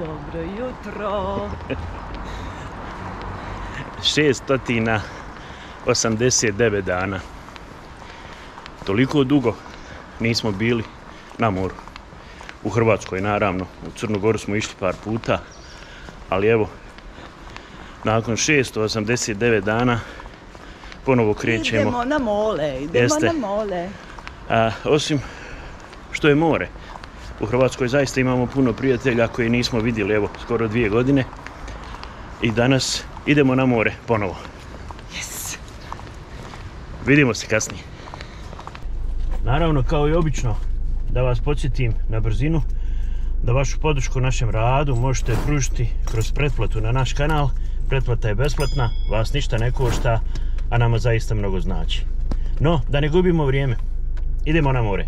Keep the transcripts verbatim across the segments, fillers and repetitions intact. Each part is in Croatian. Dobro jutro. šest stotina osamdeset devet dana. Toliko dugo nismo bili na moru. U Hrvatskoj, naravno. U Crnu Goru smo išli par puta. Ali evo, nakon šest stotina osamdeset devet dana ponovo krećemo. Idemo na mole, idemo na mole. A, osim što je more. U Hrvatskoj zaista imamo puno prijatelja koje nismo vidjeli, evo, skoro dvije godine. I danas idemo na more ponovo. Yes! Vidimo se kasnije. Naravno, kao i obično, da vas podsjetim na brzinu, da vašu podršku našem radu možete pružiti kroz pretplatu na naš kanal. Pretplata je besplatna, vas ništa ne košta, a nama zaista mnogo znači. No, da ne gubimo vrijeme, idemo na more.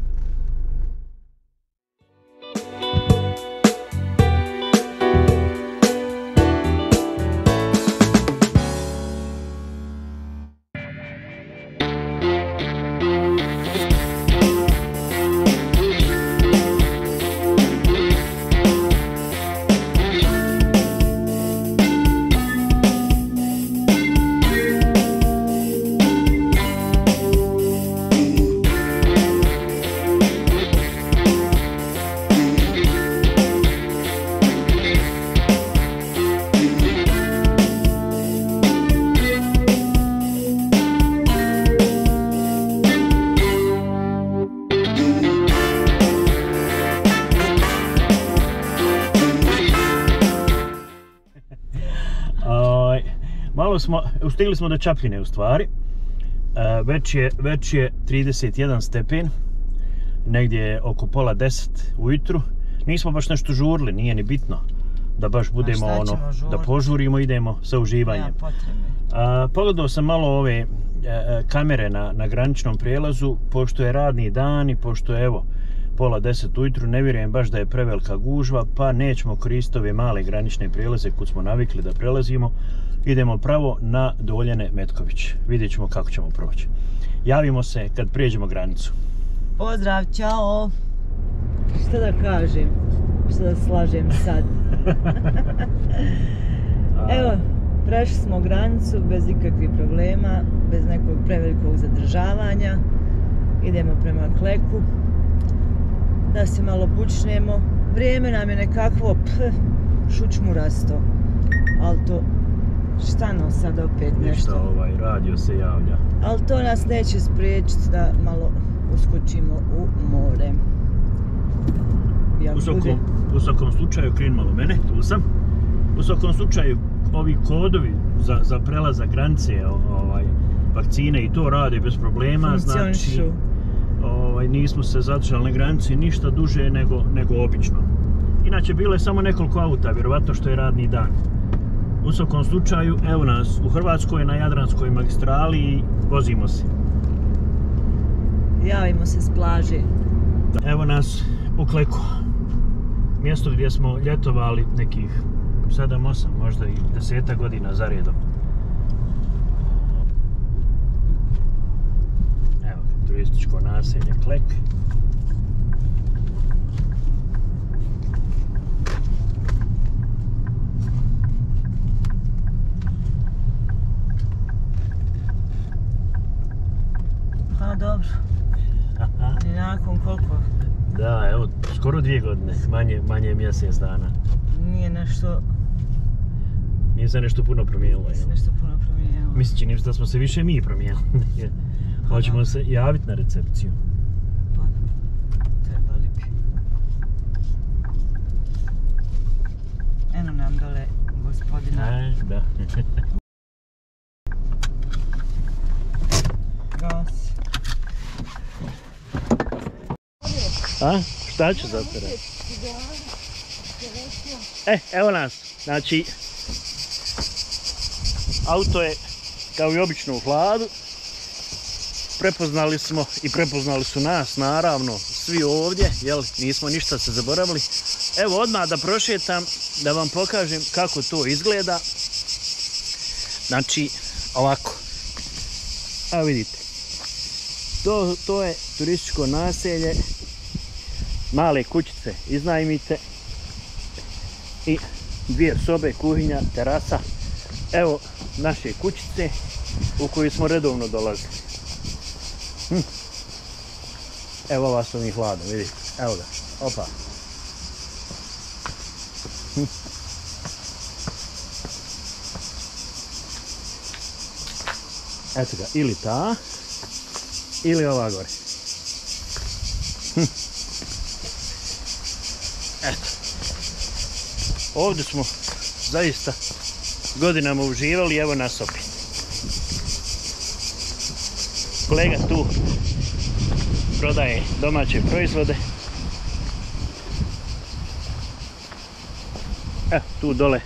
Stigli smo do Čapljine u stvari, već je trideset jedan stepen, negdje je oko pola deset ujutru, nismo baš nešto žurili, nije ni bitno da baš budemo ono, da požurimo, idemo sa uživanjem. Pogledao sam malo ove kamere na graničnom prijelazu, pošto je radni dan i pošto je evo pola deset ujutru, ne vjerujem baš da je prevelika gužva, pa nećemo koristiti ove male granične prijelaze kud smo navikli da prelazimo. Idemo pravo na Doljane Metković. Vidjet ćemo kako ćemo proći. Javimo se kad prijeđemo granicu. Pozdrav, čao! Šta da kažem? Šta da slažem sad? Evo, prešli smo granicu bez ikakvih problema, bez nekog prevelikog zadržavanja. Idemo prema Kleku. Da se malo bučnemo. Vrijeme nam je nekakvo šučmurasto. Ali to... Šta nam sad opet nešto? Ništa, ovaj, radio se javlja. Ali to nas neće spriječiti da malo uskočimo u more. U svakom slučaju, kren malo mene, tu sam. U svakom slučaju, ovi kodovi za prelazak granice, vakcine i to rade bez problema. Funkcionišu. Nismo se zadržali na granici ništa duže nego obično. Inače, bilo je samo nekoliko auta, vjerovatno što je radni dan. U svakom slučaju, evo nas, u Hrvatskoj, na Jadranskoj magistrali i vozimo se. Javimo se s plaže. Evo nas u Kleku. Mjesto gdje smo ljetovali nekih sedam, osam, možda i deseta godina za redom. Evo, turističko naselje Klek. Dobro, i nakon koliko? Da, evo, skoro dvije godine, manje je mjesec dana. Nije nešto... Nije se nešto puno promijenilo. Nije se nešto puno promijenilo. Mislim, čini se da smo se više mi promijenili. Hoćemo se javiti na recepciju. Pa, trebali bi. Eno nam dole gospodina. E, da. Gas. A? Šta ću za tebe? E, evo nas. Znači, auto je kao i obično u hladu. Prepoznali smo i prepoznali su nas, naravno, svi ovdje, jel, nismo ništa se zaboravili. Evo, odmah da prošetam, da vam pokažem kako to izgleda. Znači, ovako. A vidite, to, to je turističko naselje. Male kućice iznajmite, i dvije sobe, kuhinja, terasa. Evo naše kućice u koju smo redovno dolazili. Hm. Evo ova su mi hladno, vidite. Evo ga, opa. Hm. Eto ga, ili ta, ili ova gore. Hm. Eto. Ovdje smo zaista godinama uživali, evo nas opet. Kolega tu prodaje domaće proizvode. Evo tu dole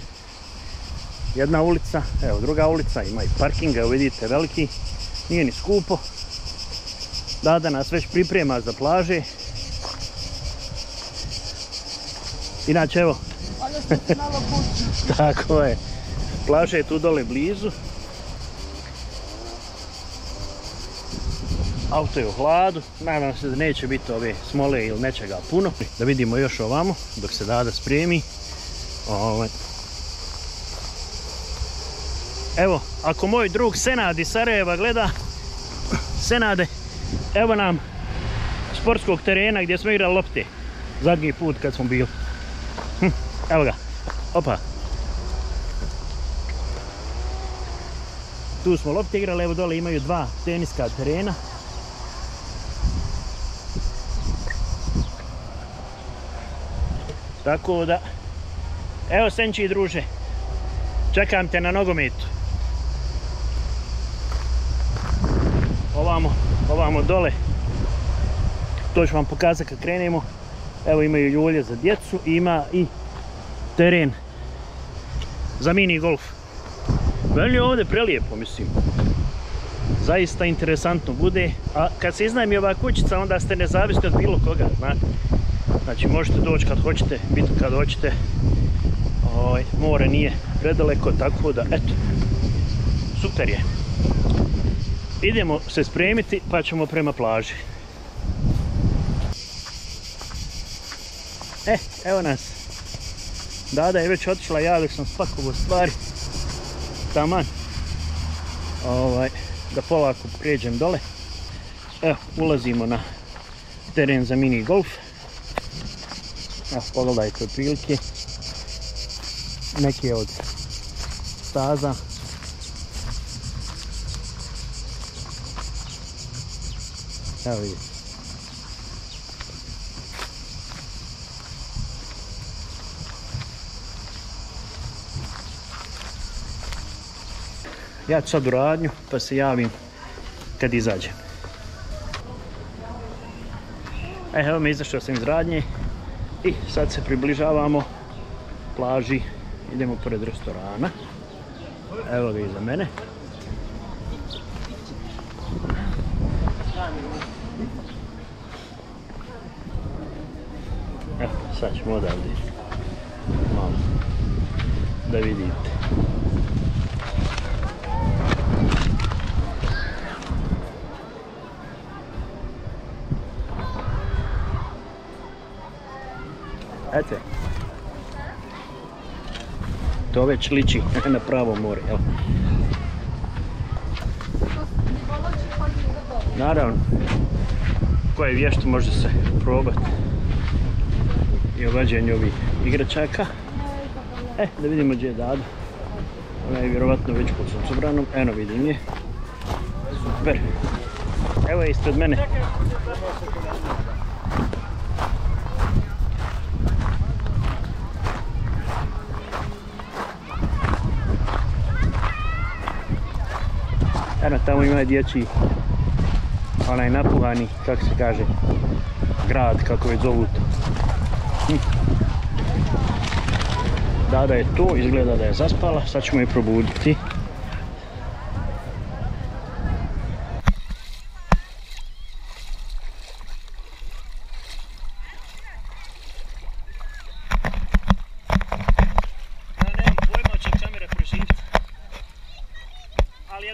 jedna ulica, evo druga ulica, ima i parkinga, evo vidite veliki, nije ni skupo. Dada nas već priprema za plaže. Inače evo. Tako je. Plaža je tu dole blizu. Auto je u hladu. Nadam se da neće biti ove smole ili nečega puno. Da vidimo još ovamo dok se Dada spremi. Evo, ako moj drug Senad iz Sarajeva gleda, Senade, evo nam sportskog terena gdje smo igrali lopte. Zadnji put kad smo bili. Hm, evo ga. Opa. Tu smo lopte igrali, evo dole imaju dva teniska terena. Tako da, evo Senči druže, čekam te na nogometu. Ovamo, ovamo dole. To ću vam pokazati kad krenemo. Evo imaju ljulje za djecu, ima i teren za mini golf. Meni je ovdje prelijepo, mislim. Zaista interesantno bude. A kad se iznajmi ova kućica, onda ste nezavisni od bilo koga, znate. Znači možete doći kad hoćete, biti kad hoćete. Oj, more nije predaleko, tako da, eto. Super je. Idemo se spremiti pa ćemo prema plaži. E, evo nas. Dada je već otišla, ja dok sam spakovao stvari. Taman. Ovaj, da polako prijeđem dole. Evo, ulazimo na teren za mini golf. Evo, pogledajte otprilike. Neke od staza. Evo vidite. Ja ću sad u radnju, pa se javim kad izađem. Evo me, izašao sam iz radnje i sad se približavamo plaži. Idemo pored restorana. Evo ga iza mene. Evo, sad ćemo odavde. Malo. Da vidite. Eto, to već liči na pravo more, jel? Naravno, ko je vješt može se probati i ovađenje ovih igračaka. E, da vidimo gdje je Dada. Ona je vjerovatno već pod suncobranom, eno vidim je. Super. Evo je ispred mene. Eno, tamo ima dječji, onaj napuhani, kako se kaže, grad, kako već zovu to. Dada je tu, izgleda da je zaspala, sad ćemo je probuditi.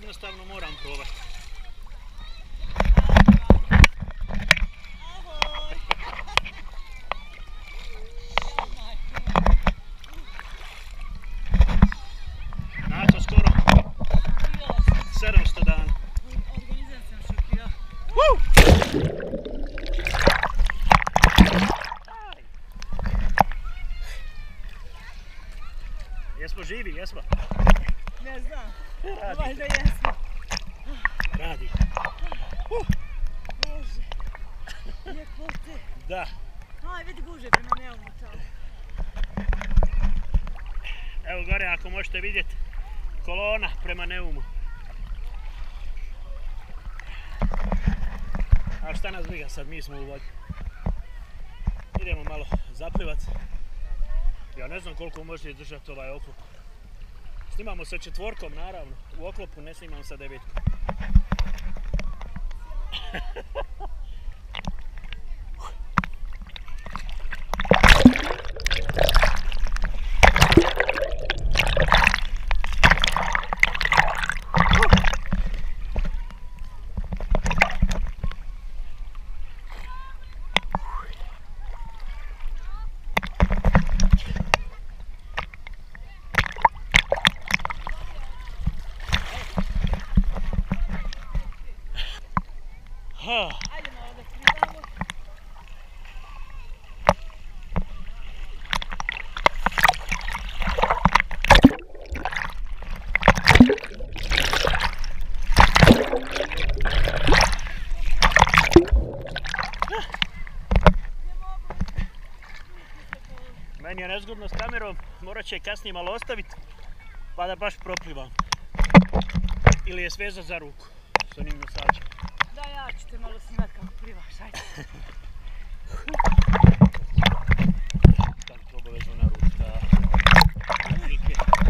Jednostavno moram probati. Jesmo živi, jesmo? Ne znam, valjda jesmo. Radi. Bože, ljepote. Da. Aj, vidi guže prema Neumu tamo. Evo gore, ako možete vidjeti, kolona prema Neumu. A šta nas briga sad, mi smo u vodi. Idemo malo zaplivati. Ja ne znam koliko možete izdržati ovaj oklop. Snimamo sa četvorkom, naravno. U oklopu ne snimamo sa devetkom. Meni je nezgodno s kamerom, morat će je kasnije malo ostaviti, pa da baš proplivam. Ili je svezat za ruku, s onim nosačem. Da, ja ću te malo snimat kako plivaš, ajde. Tako obavezno na ruku, da.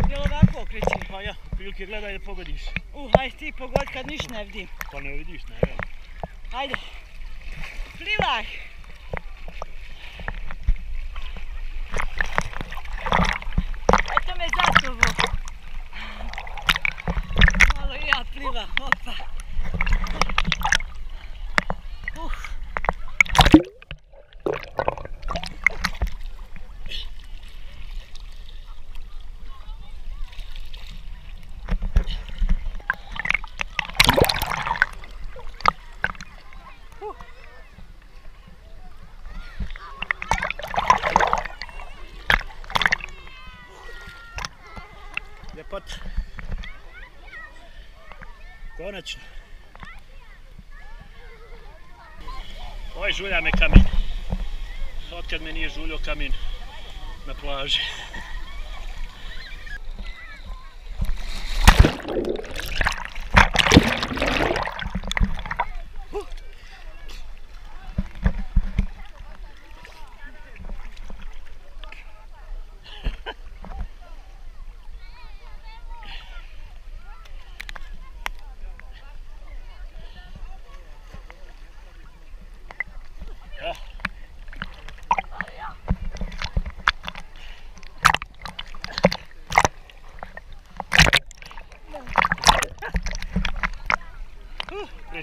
Jel' ovako okreći? Pa ja, prilike gledaj da pogodiš. Uh, ajde ti pogod kad niš ne vidim. Pa ne vidiš, ne vidim. Ajde, plivaj! Konačno. Oj, žulja me kamen. Otkad me nije žuljio kamen na plaži.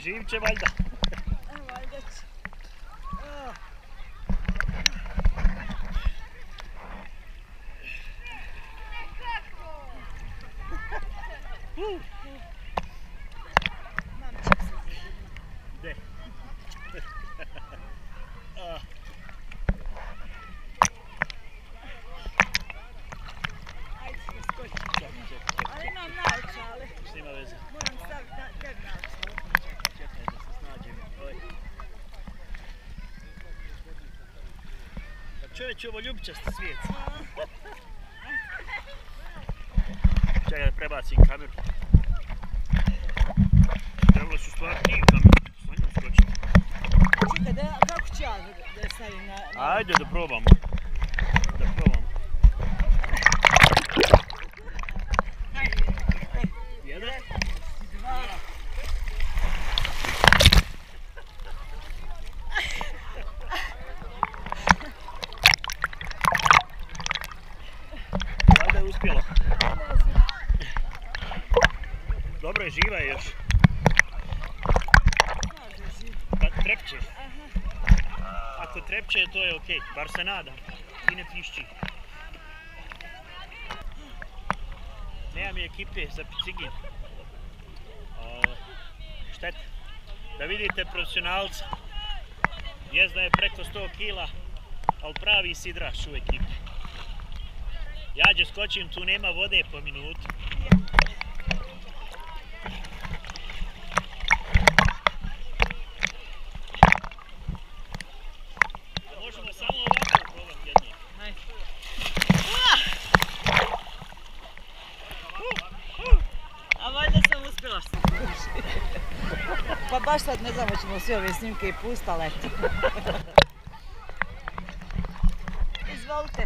Živim će valjda. Čovječ, ovo ljubčasti svijet. Čekaj da prebacim kameru. Trebalo su stvar tim kameru. Sa njom skočiti. Čekaj, kako ću ja da je stavim na... Ajde da probamo. Da probamo. Jedan. Dva. Dobro je, živa je još. Pa trepće. Ako trepće to je okej, bar se nadam. I ne pišći. Nemam je ekipe za picigin. Šteta. Da vidite profesionalca. Jezda je preko sto kila, ali pravi sidraš u ekipi. Ja ću skočim, tu nema vode po minutu. Možemo samo ovako probati jedno. A valjda sam uspjela što se Pa baš sad ne znamo ćemo sve ove snimke i pustale. Izvolite.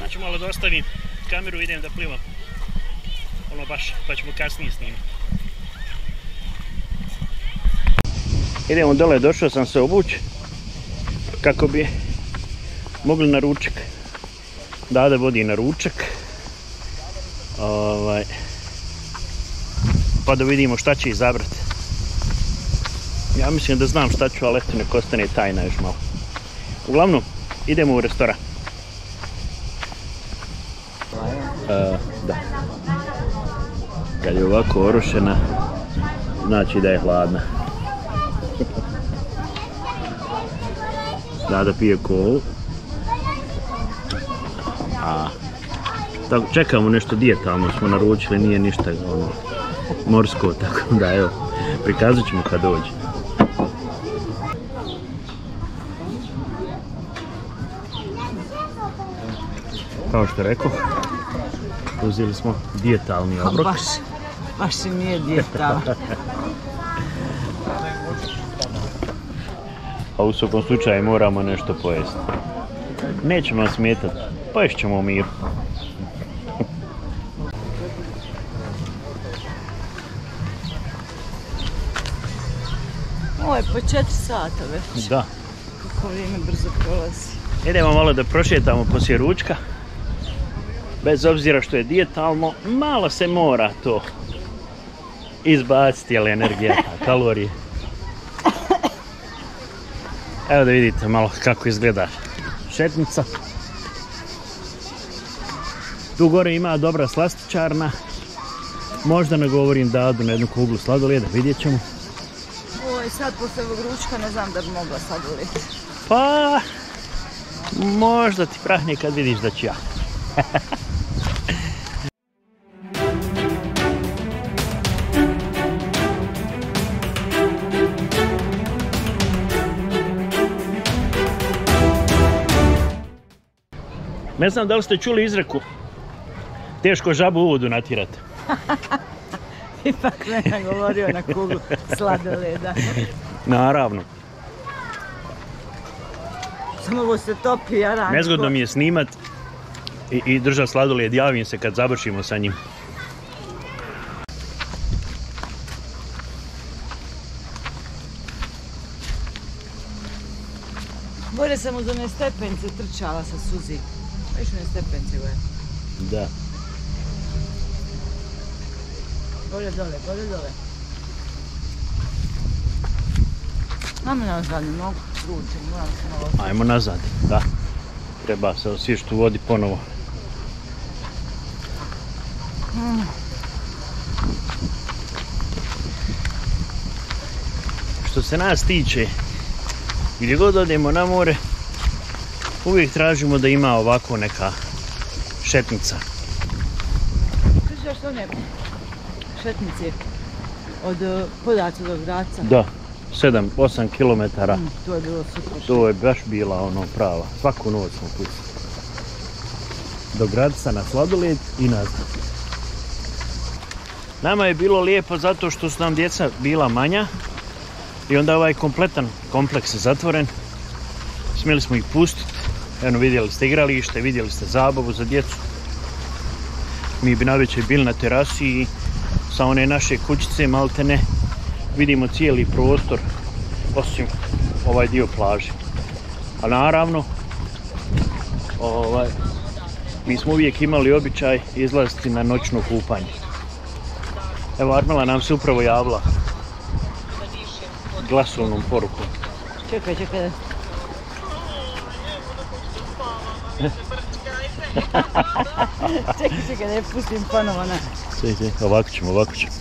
Ja ću malo da ostavim kameru, idem da plivam. Ono baš, pa ćemo kasnije snimiti. Idemo dole, došao sam se obući kako bi mogli na ručak. Dada vodi na ručak. Ovaj. Pa da vidimo šta će izabrati. Ja mislim da znam šta ću, ali eto nek ostane tajna još malo. Uglavnom, idemo u restoran. Uh, da. Kad je ovako orušena, znači da je hladna. Dada pije kolu. A, tako, čekamo nešto dijetalno, smo naručili, nije ništa ono, morsko, tako da evo, prikazat ćemo kad dođe. Kao što rekao, uzeli smo dijetalni obrok. Baš, baš i nije dijetalno. A u svakom slučaju moramo nešto pojesti. Nećemo vam smetati, pojest ćemo u miru. Ovo je po četiri sata već. Da. Kako vrijeme brzo prolazi. Idemo malo da prošetamo poslije ručka. Bez obzira što je dijetalno, malo se mora to izbaciti, ali energija, kalorije. Evo da vidite malo kako izgleda šetnica. Tu gore ima dobra slastičarna. Možda ne govorim da odu na jednu kuglu sladolijeda, vidjet ćemo. Oj, sad posle ovog ručka ne znam da bi mogla sladolijed. Pa, možda ti prahne kad vidiš da ću ja. Ne znam da li ste čuli izreku, teško žabu u vodu natjerati. Ipak ne govorio na kuglu sladoleda. Naravno. Samo ovo se topi, ja ranko. Nezgodno mi je snimat i, i držat sladoled, javim se kad završimo sa njim. Bolje sam uz one stepence trčala sa Suzi. Viš one stepence gore. Da. Bolje dole, bolje dole. Ajmo nazad, ne mogu ručiti, moram se malo osvijeti. Ajmo nazad, da. Treba se osviješt u vodi ponovo. Mm. Što se nas tiče, gdje god odemo na more, uvijek tražimo da ima ovako neka šetnica. Sliš još one šetnice od Podjaca do Graca? Da, sedam do osam kilometara. Mm, to je bilo super. To je baš bila ono prava. Svaku noć smo pucali. Do Graca na sladoled i nazad. Nama je bilo lijepo zato što su nam djeca bila manja. I onda ovaj kompletan kompleks je zatvoren. Smjeli smo ih pustiti. Eno, vidjeli ste igralište, vidjeli ste zabavu za djecu. Mi bi navečer bili na terasi i sa one naše kućice maltene vidimo cijeli prostor osim ovaj dio plaže. A naravno, ovaj, mi smo uvijek imali običaj izlaziti na noćno kupanje. Evo, Armela nam se upravo javila glasovnom porukom. Čekaj, čekaj da. Čekaj, čekaj da je pustim ponovo na. Sve, sve, ovako ćemo, ovako ćemo.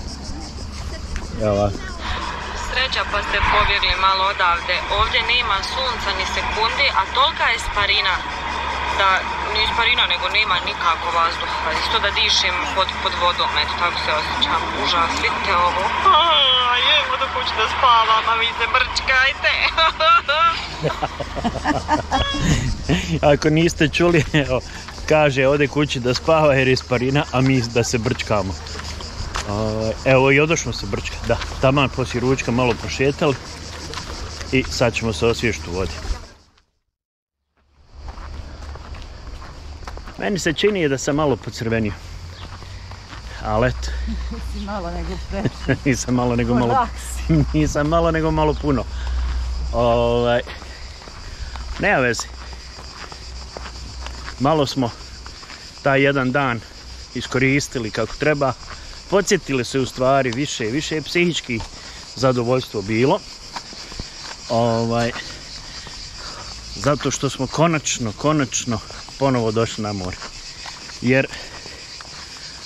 Evo ovako. Srećno plaća pa ste pobjegli malo odavde. Ovdje nema sunca ni sekundi, a tolika je sparina da, ne sparina nego nema nikako vazduha. Isto da dišim pod, pod vodom, eto tako se osjećam. Užas, vidite ovo. Evo da hoću da spavam, a vi se brčkajte. Ako niste čuli, evo, kaže ode kući da spava jer je sparina, a mi da se brčkamo. Evo i odošlo se brčka, da, tamo poslije ručka malo prošetali i sad ćemo se osvježiti u vodi. Meni se čini da sam malo pocrvenio, ali eto. Nisi malo nego previše. Nisam malo nego malo, nisam malo nego malo puno. Ovaj, nema veze. Malo smo taj jedan dan iskoristili kako treba. Podsjetili se u stvari više, više je psihički zadovoljstvo bilo. Ovaj, zato što smo konačno, konačno ponovo došli na more. Jer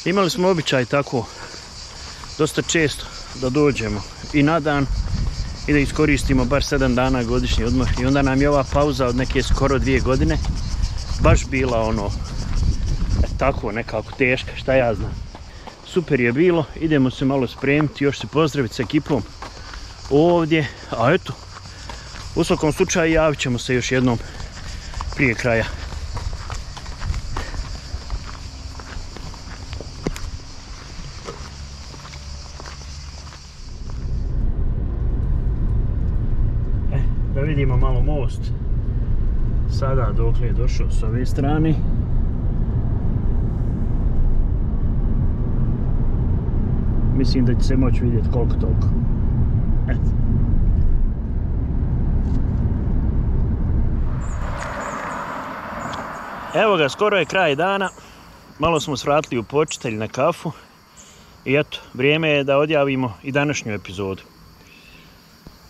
imali smo običaj tako dosta često da dođemo i na dan i da iskoristimo bar sedam dana godišnji odmor. I onda nam je ova pauza od neke skoro dvije godine baš bila ono, tako nekako teška, šta ja znam. Super je bilo, idemo se malo spremiti, još se pozdraviti s ekipom ovdje, a eto, u svakom slučaju javit ćemo se još jednom prije kraja. E, da vidimo malo most, sada dokle je došao s ove strane. Mislim da će se moći vidjeti koliko toliko. Eto. Evo ga, skoro je kraj dana. Malo smo svratili u Počitelj na kafu. I eto, vrijeme je da odjavimo i današnju epizodu.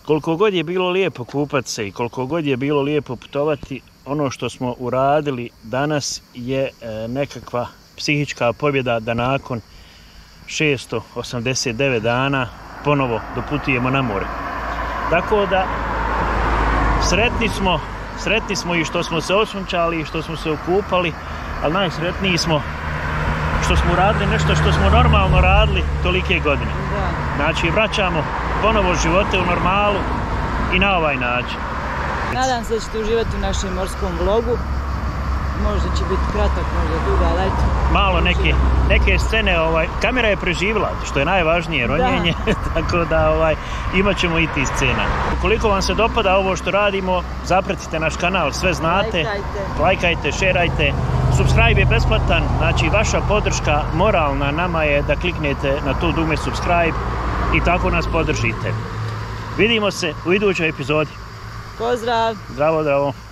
Koliko god je bilo lijepo kupati se i koliko god je bilo lijepo putovati, ono što smo uradili danas je nekakva psihička pobjeda da nakon šesto osamdeset devet dana ponovo doputujemo na more. Tako da sretni smo, sretni smo i što smo se osunčali i što smo se okupali, ali najsretniji smo što smo radili nešto što smo normalno radili tolike godine. Znači vraćamo ponovo živote u normalu i na ovaj način. Nadam se da ćete uživati u našem morskom vlogu. Možda će biti kratak, možda dugo, ali eto. Malo neke, neke scene, ovaj, kamera je preživjela, što je najvažnije, ronjenje, tako da ovaj, imat ćemo i ti scena. Ukoliko vam se dopada ovo što radimo, zapratite naš kanal, sve znate, lajkajte, lajkajte, šerajte, subscribe je besplatan, znači vaša podrška moralna nama je da kliknete na tu dugme subscribe i tako nas podržite. Vidimo se u idućoj epizodi. Pozdrav! Zdravo, zdravo!